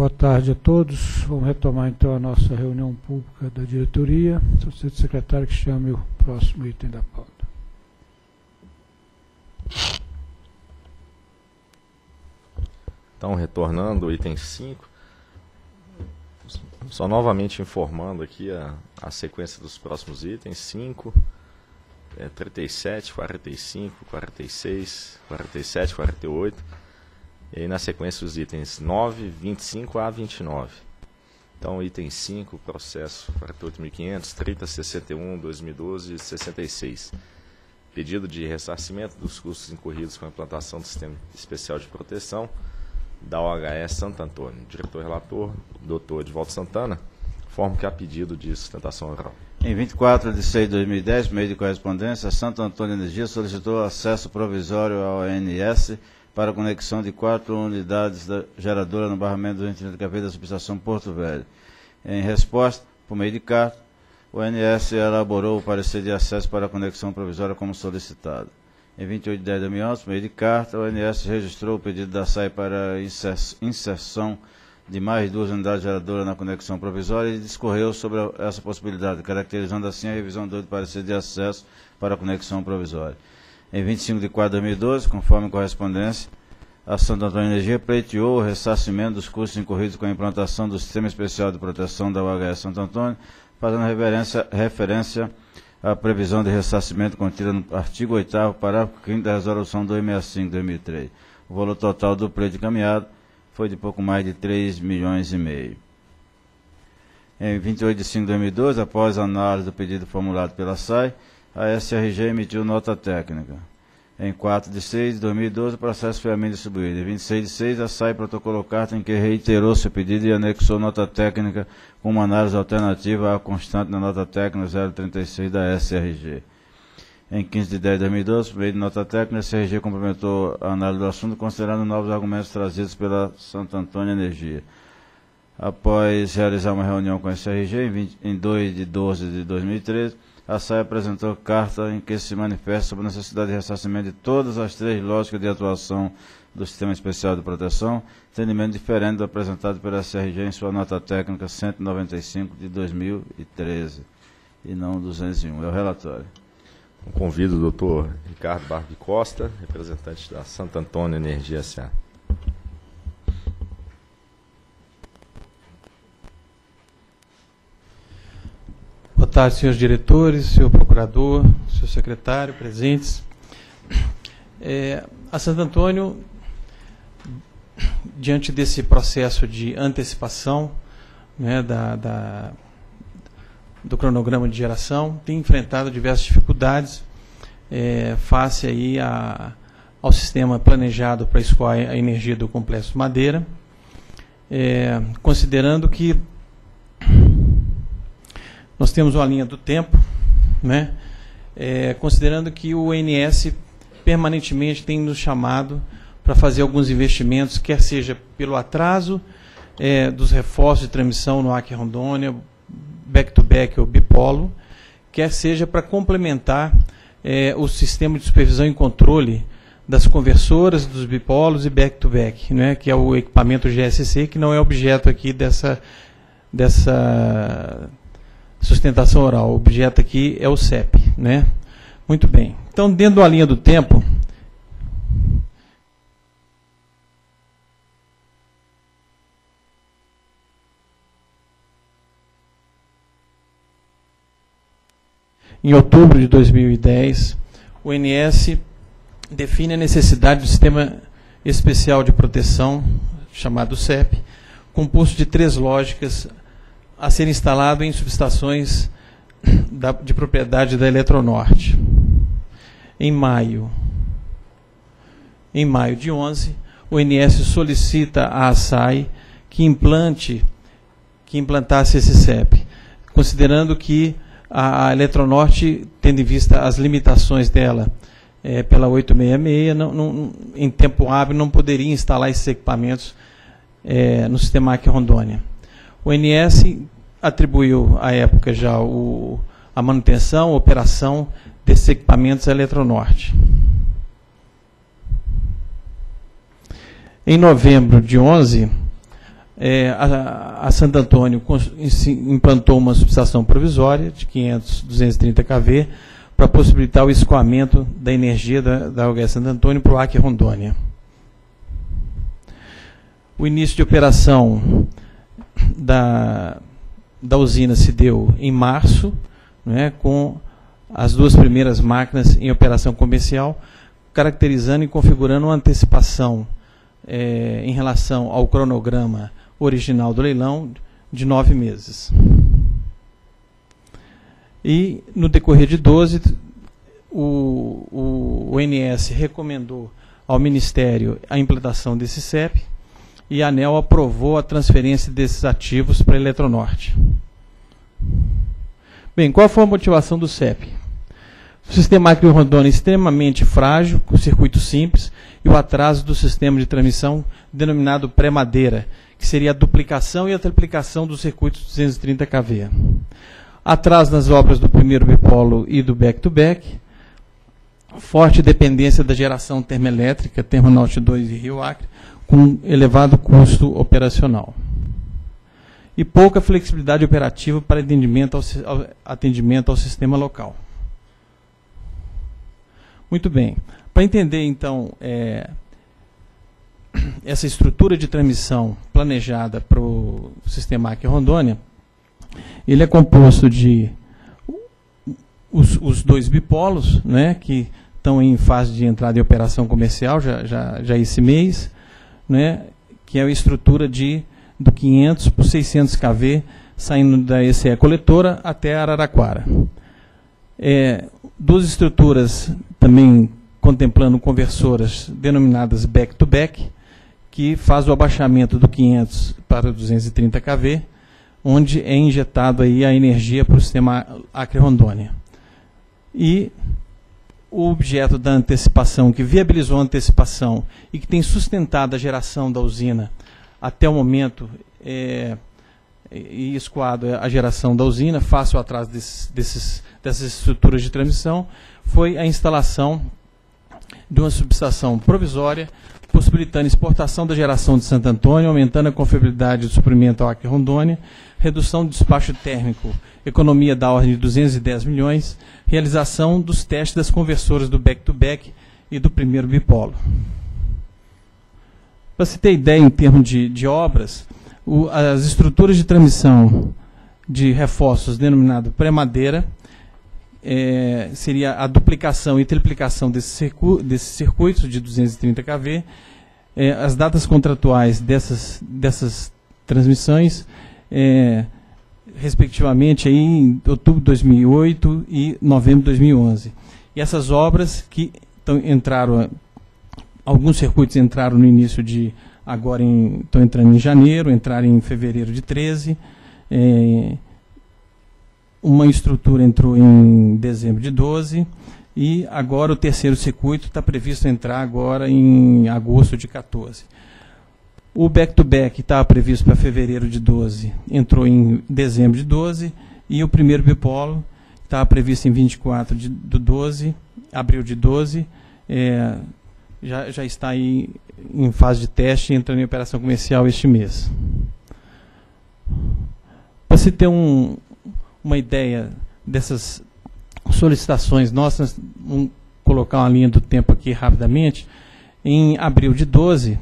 Boa tarde a todos. Vamos retomar então a nossa reunião pública da diretoria. Solicito ao secretário que chame o próximo item da pauta. Então, retornando ao item 5, só novamente informando aqui a sequência dos próximos itens, 5, 37, 45, 46, 47, 48, e aí na sequência os itens 9, 25 a 29. Então, item 5, processo 48.500, 30, 61, 2012 e 66. Pedido de ressarcimento dos custos incorridos com a implantação do Sistema Especial de Proteção da UHE Santo Antônio. Diretor-relator, doutor Edvaldo Santana, informo que há pedido de sustentação oral. Em 24 de 6 de 2010, meio de correspondência, Santo Antônio Energia solicitou acesso provisório ao ONS para conexão de 4 unidades da geradora no barramento do 230 kV da subestação Porto Velho. Em resposta, por meio de carta, o ONS elaborou o parecer de acesso para a conexão provisória como solicitado. Em 28 de 10 de 2011, por meio de carta, o ONS registrou o pedido da SAE para inserção de mais 2 unidades geradoras na conexão provisória e discorreu sobre essa possibilidade, caracterizando assim a revisão 2 do parecer de acesso para a conexão provisória. Em 25 de 4 de 2012, conforme correspondência, a Santo Antônio Energia pleiteou o ressarcimento dos custos incorridos com a implantação do Sistema Especial de Proteção da UHE Santo Antônio, fazendo referência a previsão de ressarcimento contida no artigo 8º, parágrafo 5º da Resolução 265/2003. O valor total do pleito encaminhado foi de pouco mais de 3 milhões e meio. Em 28 de 5 de 2012, após a análise do pedido formulado pela SAE, a SRG emitiu nota técnica. Em 4 de 6 de 2012, o processo foi a mim distribuído. Em 26 de 6, a SAE protocolou carta em que reiterou seu pedido e anexou nota técnica com uma análise alternativa à constante na nota técnica 036 da SRG. Em 15 de 10 de 2012, por meio de nota técnica, a SRG complementou a análise do assunto, considerando novos argumentos trazidos pela Santo Antônio Energia. Após realizar uma reunião com a SRG, em 2 de 12 de 2013, a SAE apresentou carta em que se manifesta sobre a necessidade de ressarcimento de todas as 3 lógicas de atuação do Sistema Especial de Proteção, entendimento diferente do apresentado pela SRG em sua nota técnica 195 de 2013, e não 201. É o relatório. Convido o doutor Ricardo Barbi Costa, representante da Santo Antônio Energia S.A. Boa tarde, senhores diretores, senhor procurador, senhor secretário, presentes. A Santo Antônio, diante desse processo de antecipação, né, do cronograma de geração, tem enfrentado diversas dificuldades face aí ao sistema planejado para escoar a energia do Complexo Madeira, considerando que nós temos uma linha do tempo, né? Considerando que o ONS permanentemente tem nos chamado para fazer alguns investimentos, quer seja pelo atraso dos reforços de transmissão no Acre Rondônia, back-to-back ou bipolo, quer seja para complementar o sistema de supervisão e controle das conversoras, dos bipolos e back-to-back, né? Que é o equipamento GSC, que não é objeto aqui dessa sustentação oral. O objeto aqui é o SEP, né? Muito bem. Então, dentro da linha do tempo, em outubro de 2010, o ONS define a necessidade do Sistema Especial de Proteção, chamado SEP, composto de 3 lógicas a ser instalado em subestações de propriedade da Eletronorte. Em maio de 11, o ONS solicita à SAE que implantasse esse SEP, considerando que a Eletronorte, tendo em vista as limitações dela pela 866, não, em tempo hábil não poderia instalar esses equipamentos no sistema Acre Rondônia. O ONS atribuiu, à época, já a manutenção, a operação desses equipamentos à Eletronorte. Em novembro de 11, a Santo Antônio implantou uma subestação provisória de 230 kV para possibilitar o escoamento da energia da UHE Santo Antônio para o Acre e Rondônia. O início de operação da usina se deu em março, né, com as duas primeiras máquinas em operação comercial, caracterizando e configurando uma antecipação em relação ao cronograma original do leilão de 9 meses. E, no decorrer de 12, o ONS recomendou ao Ministério a implantação desse SEP e a ANEEL aprovou a transferência desses ativos para a Eletronorte. Bem, qual foi a motivação do SEP? O sistema Acre-Rondônia é extremamente frágil, com circuito simples, e o atraso do sistema de transmissão denominado pré-madeira, que seria a duplicação e a triplicação dos circuitos 230 kV. Atraso nas obras do primeiro bipolo e do back-to-back, forte dependência da geração termoelétrica, Termo Norte 2 e Rio Acre, com elevado custo operacional. E pouca flexibilidade operativa para atendimento ao sistema local. Muito bem. Para entender, então, essa estrutura de transmissão planejada para o sistema Acre-Rondônia, ele é composto de os dois bipolos, né, que estão em fase de entrada e operação comercial já esse mês, né, que é a estrutura do 500 por 600 kV, saindo da ECE coletora até Araraquara. Duas estruturas também contemplando conversoras denominadas back-to-back, que faz o abaixamento do 500 para 230 kV, onde é injetada aí a energia para o sistema Acre-Rondônia. E o objeto da antecipação, que viabilizou a antecipação e que tem sustentado a geração da usina até o momento, e escoado a geração da usina, face ao atraso dessas estruturas de transmissão, foi a instalação de uma subestação provisória, possibilitando a exportação da geração de Santo Antônio, aumentando a confiabilidade do suprimento ao Acre-Rondônia, redução do despacho térmico, economia da ordem de 210 milhões, realização dos testes das conversoras do back-to-back e do primeiro bipolo. Para se ter ideia em termos de obras, as estruturas de transmissão de reforços, denominado pré-madeira, seria a duplicação e triplicação desses circuitos de 230 kV, as datas contratuais dessas transmissões, respectivamente, aí, em outubro de 2008 e novembro de 2011. E essas obras que entraram, alguns circuitos entraram no início de agora, estão entrando em janeiro, entraram em fevereiro de 13, uma estrutura entrou em dezembro de 12 e agora o terceiro circuito está previsto entrar agora em agosto de 14. O back-to-back estava previsto para fevereiro de 12, entrou em dezembro de 12 e o primeiro bipolo estava previsto em 24 do 12, abril de 12, já está aí em fase de teste e entrando em operação comercial este mês. Para se ter uma ideia dessas solicitações nossas, vamos colocar uma linha do tempo aqui rapidamente. Em abril de 12,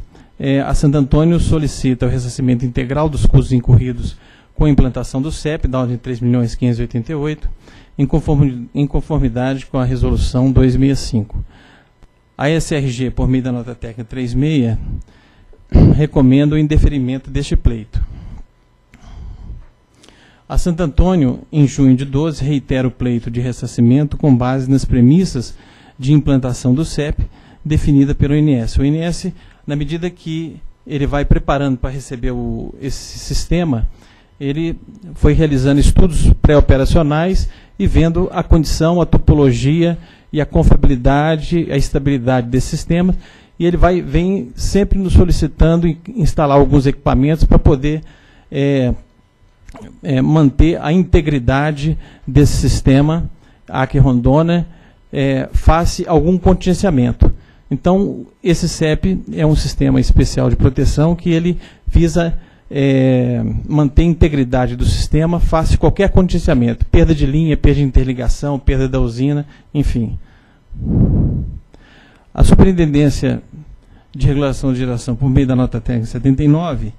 a Santo Antônio solicita o ressarcimento integral dos custos incorridos com a implantação do SEP, da ordem de 3.588, em conformidade com a Resolução 265. A SRG, por meio da nota técnica 36, recomenda o indeferimento deste pleito. A Santo Antônio, em junho de 12, reitera o pleito de ressarcimento com base nas premissas de implantação do SEP definida pelo ONS. O ONS, na medida que ele vai preparando para receber esse sistema, ele foi realizando estudos pré-operacionais e vendo a condição, a topologia e a confiabilidade, a estabilidade desse sistema, e ele vem sempre nos solicitando instalar alguns equipamentos para poder manter a integridade desse sistema Acre-Rondônia face a algum contingenciamento. Então, esse SEP é um sistema especial de proteção que ele visa manter a integridade do sistema face a qualquer contingenciamento, perda de linha, perda de interligação, perda da usina, enfim. A Superintendência de Regulação de Geração, por meio da nota técnica 79,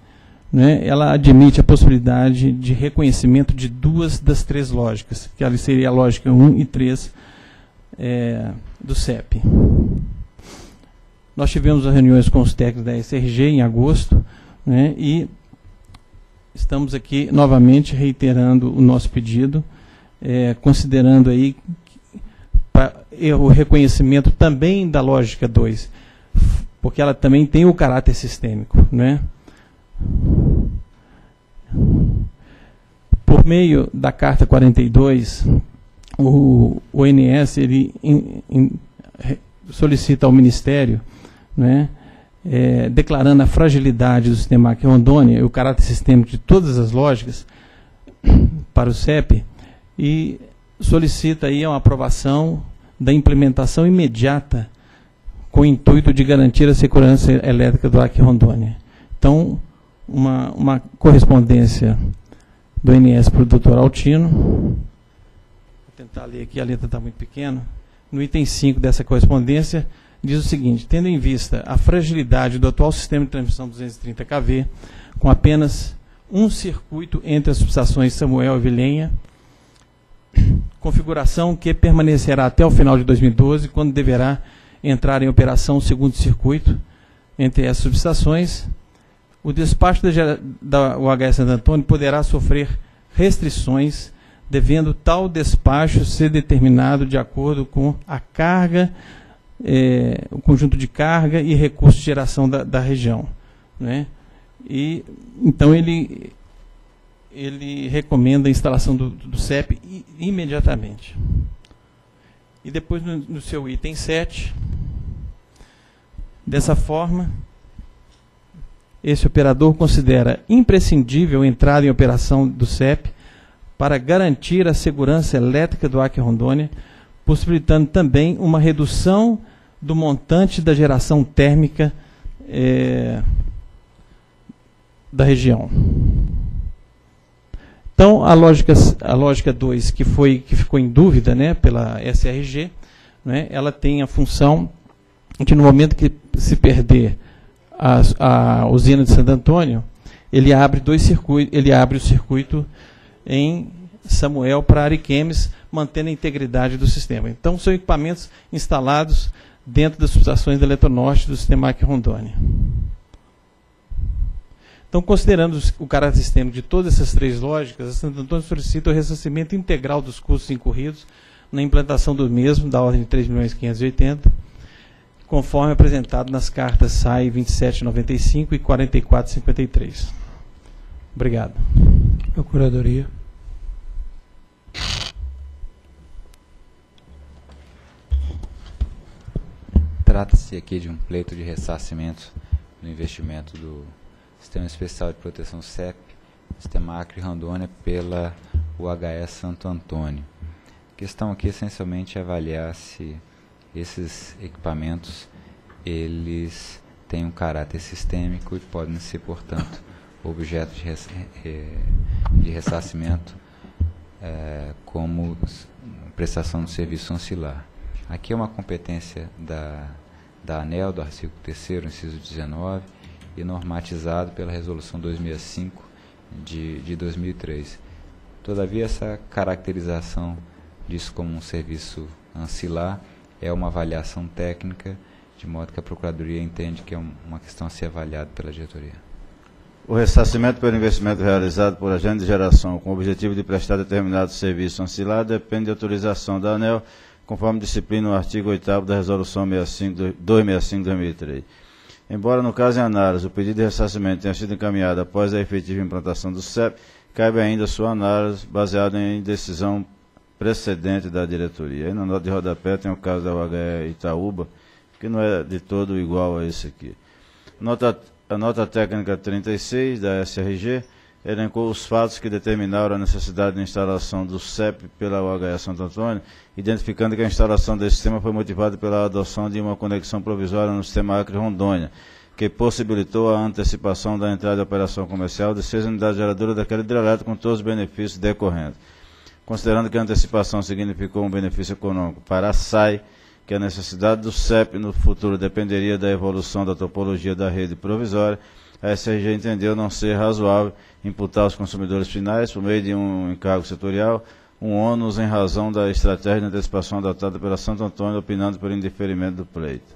né, ela admite a possibilidade de reconhecimento de duas das três lógicas, que ali seria a lógica 1 e 3 do SEP. Nós tivemos as reuniões com os técnicos da SRG em agosto, né, e estamos aqui novamente reiterando o nosso pedido, considerando aí o reconhecimento também da lógica 2, porque ela também tem o caráter sistêmico, né? Por meio da Carta 42, o ONS ele solicita ao Ministério, né, declarando a fragilidade do sistema Acre Rondônia e o caráter sistêmico de todas as lógicas para o SEP, e solicita aí uma aprovação da implementação imediata com o intuito de garantir a segurança elétrica do Acre Rondônia. Então, uma correspondência do ONS para o Dr. Altino. Vou tentar ler aqui, a letra está muito pequena. No item 5 dessa correspondência, diz o seguinte: tendo em vista a fragilidade do atual sistema de transmissão 230 kV, com apenas um circuito entre as subestações Samuel e Vilenha, configuração que permanecerá até o final de 2012, quando deverá entrar em operação o segundo circuito entre as subestações, o despacho da UHE Santo Antônio poderá sofrer restrições, devendo tal despacho ser determinado de acordo com a carga, o conjunto de carga e recursos de geração da região, né? E então ele recomenda a instalação do SEP imediatamente. E depois no seu item 7, dessa forma, esse operador considera imprescindível a entrada em operação do SEP para garantir a segurança elétrica do Acre Rondônia, possibilitando também uma redução do montante da geração térmica da região. Então, a lógica 2, que ficou em dúvida, né, pela SRG, né, ela tem a função de, no momento que se perder a usina de Santo Antônio, ele abre o circuito em Samuel para Ariquemes, mantendo a integridade do sistema. Então, são equipamentos instalados dentro das subestações da Eletronorte do sistema Acre Rondônia. Então, considerando o caráter sistêmico de todas essas três lógicas, a Santo Antônio solicita o ressarcimento integral dos custos incorridos na implantação do mesmo, da ordem de R$ 3.580.000, conforme apresentado nas cartas SAE 2795 e 4453. Obrigado. Procuradoria. Trata-se aqui de um pleito de ressarcimento do investimento do Sistema Especial de Proteção SEP, Sistema Acre Rondônia, pela UHE Santo Antônio. A questão aqui essencialmente é avaliar se esses equipamentos, eles têm um caráter sistêmico e podem ser, portanto, objeto de ressarcimento como prestação de serviço ancilar. Aqui é uma competência da ANEEL, do artigo 3º, inciso 19, e normatizado pela Resolução 265 de 2003. Todavia, essa caracterização disso como um serviço ancilar é uma avaliação técnica, de modo que a Procuradoria entende que é uma questão a ser avaliada pela diretoria. O ressarcimento pelo investimento realizado por agente de geração com o objetivo de prestar determinado serviço ancilar depende de autorização da ANEEL, conforme disciplina o artigo 8º da Resolução 265/2003. Embora, no caso em análise, o pedido de ressarcimento tenha sido encaminhado após a efetiva implantação do SEP, cabe ainda sua análise baseada em decisão precedente da diretoria. E na nota de rodapé tem o caso da UHE Itaúba, que não é de todo igual a esse aqui. A nota técnica 36 da SRG elencou os fatos que determinaram a necessidade de instalação do SEP pela UHE Santo Antônio, identificando que a instalação desse sistema foi motivada pela adoção de uma conexão provisória no sistema Acre Rondônia, que possibilitou a antecipação da entrada de operação comercial de 6 unidades geradoras daquela hidrelétrica com todos os benefícios decorrentes. Considerando que a antecipação significou um benefício econômico para a SAE, que a necessidade do SEP no futuro dependeria da evolução da topologia da rede provisória, a SRG entendeu não ser razoável imputar aos consumidores finais, por meio de um encargo setorial, um ônus em razão da estratégia de antecipação adotada pela Santo Antônio, opinando pelo indeferimento do pleito.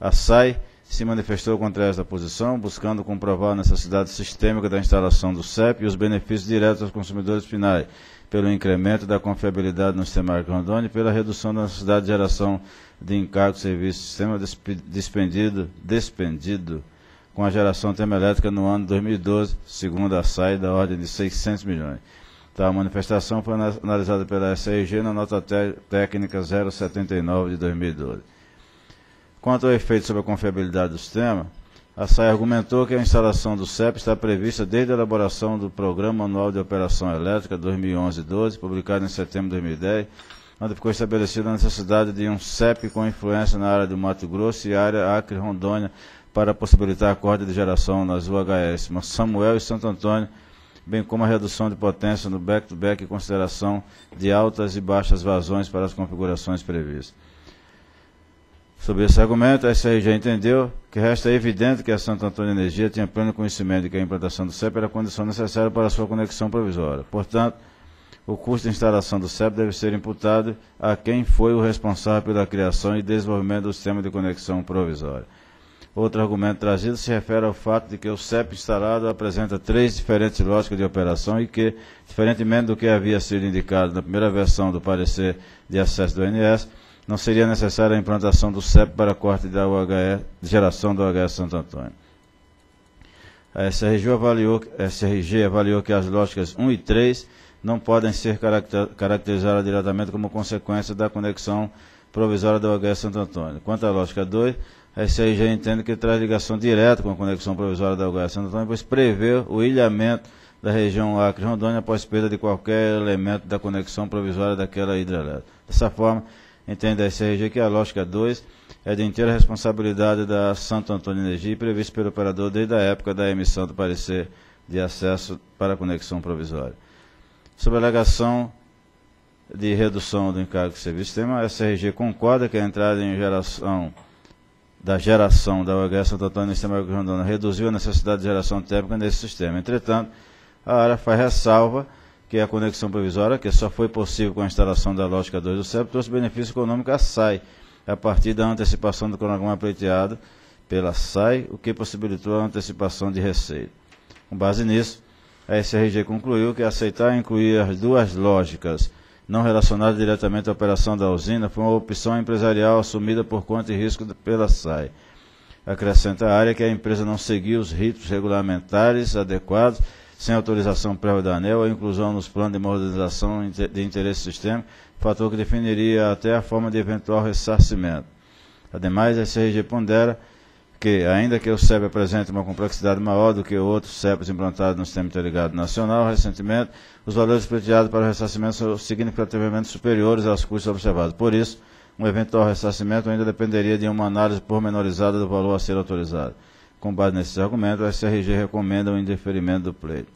A SAE se manifestou contra esta posição, buscando comprovar a necessidade sistêmica da instalação do SEP e os benefícios diretos aos consumidores finais, pelo incremento da confiabilidade no sistema Rondônia e pela redução da necessidade de geração de encargo de serviço sistema despendido com a geração termoelétrica no ano 2012, segundo a SAE, da ordem de 600 milhões. Então, a manifestação foi analisada pela SRG na nota técnica 079 de 2012. Quanto ao efeito sobre a confiabilidade do sistema, a SAE argumentou que a instalação do SEP está prevista desde a elaboração do Programa Anual de Operação Elétrica 2011-12, publicado em setembro de 2010, onde ficou estabelecida a necessidade de um SEP com influência na área do Mato Grosso e área Acre-Rondônia para possibilitar a corda de geração nas UHS Samuel e Santo Antônio, bem como a redução de potência no back-to-back em consideração de altas e baixas vazões para as configurações previstas. Sobre esse argumento, a SRG entendeu que resta evidente que a Santo Antônio Energia tinha pleno conhecimento de que a implantação do SEP era a condição necessária para a sua conexão provisória. Portanto, o custo de instalação do SEP deve ser imputado a quem foi o responsável pela criação e desenvolvimento do sistema de conexão provisória. Outro argumento trazido se refere ao fato de que o SEP instalado apresenta 3 diferentes lógicas de operação e que, diferentemente do que havia sido indicado na primeira versão do parecer de acesso do ONS, não seria necessária a implantação do SEP para a corte da UHE, geração do UHE Santo Antônio. A SRG avaliou que as lógicas 1 e 3 não podem ser caracterizadas diretamente como consequência da conexão provisória da UHE Santo Antônio. Quanto à lógica 2, a SRG entende que traz ligação direta com a conexão provisória da UHE Santo Antônio, pois prevê o ilhamento da região Acre-Rondônia após perda de qualquer elemento da conexão provisória daquela hidrelétrica. Dessa forma, entende a SRG que a lógica 2 é de inteira responsabilidade da Santo Antônio Energia e prevista pelo operador desde a época da emissão do parecer de acesso para a conexão provisória. Sobre a alegação de redução do encargo de serviço sistema, a SRG concorda que a entrada em geração da UHE Santo Antônio no sistema Rondônia reduziu a necessidade de geração térmica nesse sistema. Entretanto, a área faz ressalva que a conexão provisória, que só foi possível com a instalação da lógica 2 do SEP, trouxe benefício econômico à SAE, a partir da antecipação do cronograma pleiteado pela SAE, o que possibilitou a antecipação de receita. Com base nisso, a SRG concluiu que aceitar incluir as 2 lógicas não relacionadas diretamente à operação da usina foi uma opção empresarial assumida por conta e risco pela SAE. Acrescenta a área que a empresa não seguiu os ritos regulamentares adequados sem autorização prévia da ANEEL, a inclusão nos planos de modernização de interesse sistêmico, fator que definiria até a forma de eventual ressarcimento. Ademais, a SRG pondera que, ainda que o SEP apresente uma complexidade maior do que outros SEPs implantados no Sistema Interligado Nacional, recentemente, os valores pleiteados para o ressarcimento são significativamente superiores aos custos observados. Por isso, um eventual ressarcimento ainda dependeria de uma análise pormenorizada do valor a ser autorizado. Com base nesses argumentos, a SRG recomenda o indeferimento do pleito.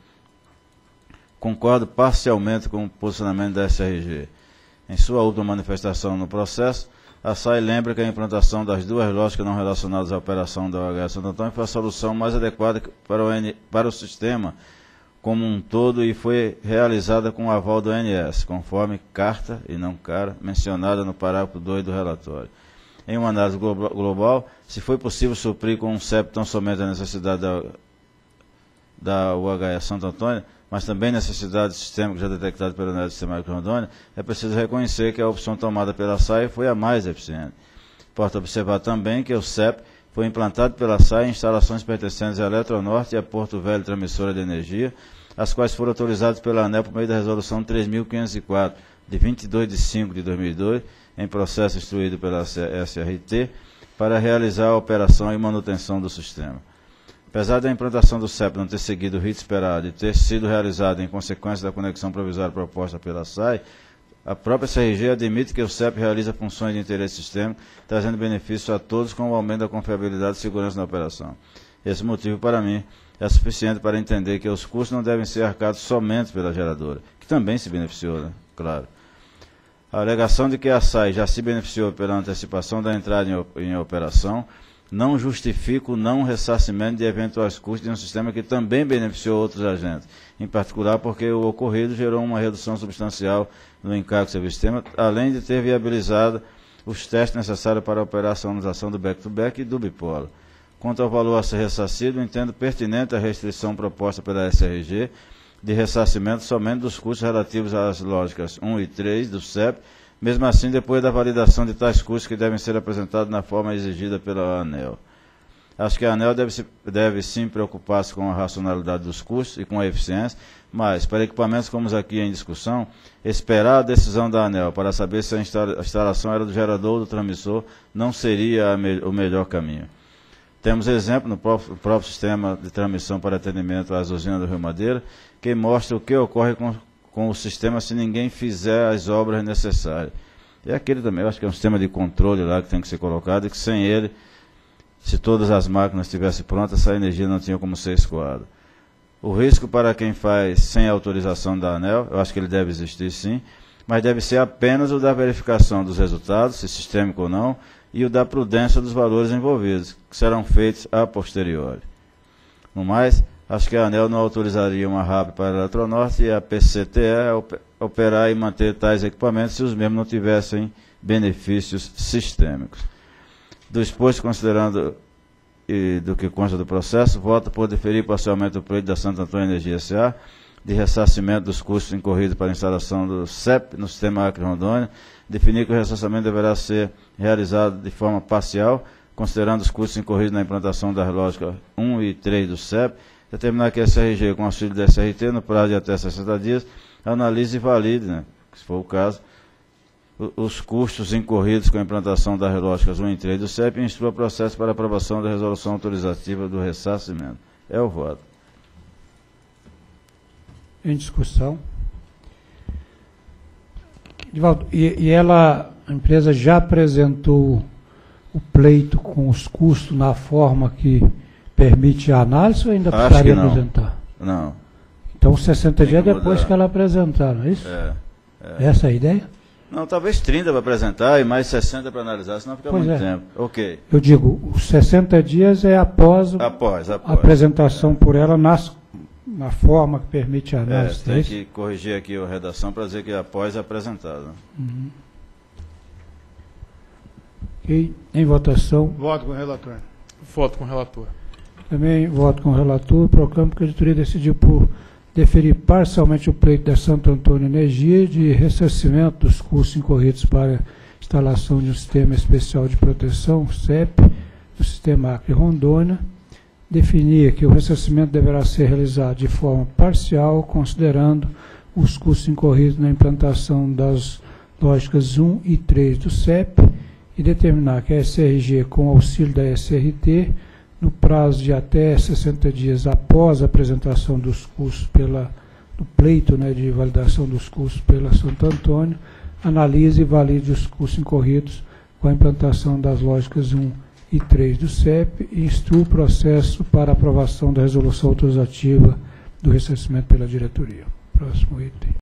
Concordo parcialmente com o posicionamento da SRG. Em sua última manifestação no processo, a SAE lembra que a implantação das 2 lógicas não relacionadas à operação da UHE Santo Antônio foi a solução mais adequada para o sistema como um todo e foi realizada com o aval do ONS, conforme carta e não cara mencionada no parágrafo 2 do relatório. Em uma análise global, se foi possível suprir com um SEP tão somente a necessidade da UHE Santo Antônio, mas também necessidades sistêmicas já detectadas pela análise sistêmica de Rondônia, é preciso reconhecer que a opção tomada pela SAE foi a mais eficiente. Importa observar também que o SEP foi implantado pela SAE em instalações pertencentes à Eletronorte e à Porto Velho Transmissora de Energia, as quais foram autorizadas pela ANEEL por meio da Resolução 3.504, de 22 de 5 de 2002, em processo instruído pela SRT, para realizar a operação e manutenção do sistema. Apesar da implantação do SEP não ter seguido o rito esperado e ter sido realizada em consequência da conexão provisória proposta pela SAE, A própria SRG admite que o SEP realiza funções de interesse sistêmico, trazendo benefício a todos com o aumento da confiabilidade e segurança na operação. Esse motivo, para mim, é suficiente para entender que os custos não devem ser arcados somente pela geradora, que também se beneficiou, né? Claro. A alegação de que a SAE já se beneficiou pela antecipação da entrada em operação não justifica o não ressarcimento de eventuais custos de um sistema que também beneficiou outros agentes, em particular porque o ocorrido gerou uma redução substancial no encargo do sistema, além de ter viabilizado os testes necessários para a operacionalização do back-to-back e do bipolar. Quanto ao valor a ser ressarcido, entendo pertinente a restrição proposta pela SRG de ressarcimento somente dos custos relativos às lógicas 1 e 3 do SEP, mesmo assim depois da validação de tais custos que devem ser apresentados na forma exigida pela ANEEL. Acho que a ANEEL deve sim preocupar-se com a racionalidade dos custos e com a eficiência, mas para equipamentos como os aqui em discussão, esperar a decisão da ANEEL para saber se a instalação era do gerador ou do transmissor não seria o melhor caminho. Temos exemplo no próprio sistema de transmissão para atendimento às usinas do Rio Madeira, que mostra o que ocorre com o sistema se ninguém fizer as obras necessárias. E aquele também, eu acho que é um sistema de controle lá que tem que ser colocado, e que sem ele, se todas as máquinas estivessem prontas, essa energia não tinha como ser escoada. O risco para quem faz sem autorização da ANEEL, eu acho que ele deve existir sim, mas deve ser apenas o da verificação dos resultados, se sistêmico ou não, e o da prudência dos valores envolvidos, que serão feitos a posteriori. No mais, acho que a ANEEL não autorizaria uma RAP para a Eletronorte e a PCTE a operar e manter tais equipamentos se os mesmos não tivessem benefícios sistêmicos. Do exposto, considerando e do que consta do processo, voto por deferir parcialmente o pleito da Santo Antônio Energia S.A. de ressarcimento dos custos incorridos para a instalação do SEP no sistema Acre-Rondônia, definir que o ressarcimento deverá ser realizado de forma parcial, considerando os custos incorridos na implantação das lógicas 1 e 3 do SEP, determinar que a SRG, com auxílio da SRT, no prazo de até 60 dias, analise e valide, né, se for o caso, os custos incorridos com a implantação das lógicas 1 e 3 do SEP e instrua o processo para aprovação da resolução autorizativa do ressarcimento. É o voto. Em discussão. Edvaldo, e ela, a empresa já apresentou o pleito com os custos na forma que permite a análise ou ainda precisaria apresentar? Não. Então 60 dias depois que ela apresentar, não é isso? É. Essa é a ideia? Não, talvez 30 para apresentar e mais 60 para analisar, senão fica muito tempo. Ok. Eu digo, os 60 dias é após a apresentação por ela na forma que permite a análise. Tem que corrigir aqui a redação para dizer que após é apresentado. Uhum. Ok. Em votação. Voto com o relator. Voto com o relator. Também voto com o relator. Proclamo que a diretoria decidiu por deferir parcialmente o pleito da Santo Antônio Energia de ressarcimento dos custos incorridos para instalação de um sistema especial de proteção, SEP, do sistema Acre-Rondônia, definir que o ressarcimento deverá ser realizado de forma parcial, considerando os custos incorridos na implantação das lógicas 1 e 3 do SEP e determinar que a SRG, com auxílio da SRT, no prazo de até 60 dias após a apresentação dos custos do pleito, né, de validação dos custos pela Santo Antônio, analise e valide os custos incorridos com a implantação das lógicas 1 e 3 do SEP, e instrua o processo para aprovação da resolução autorizativa do ressarcimento pela diretoria. Próximo item.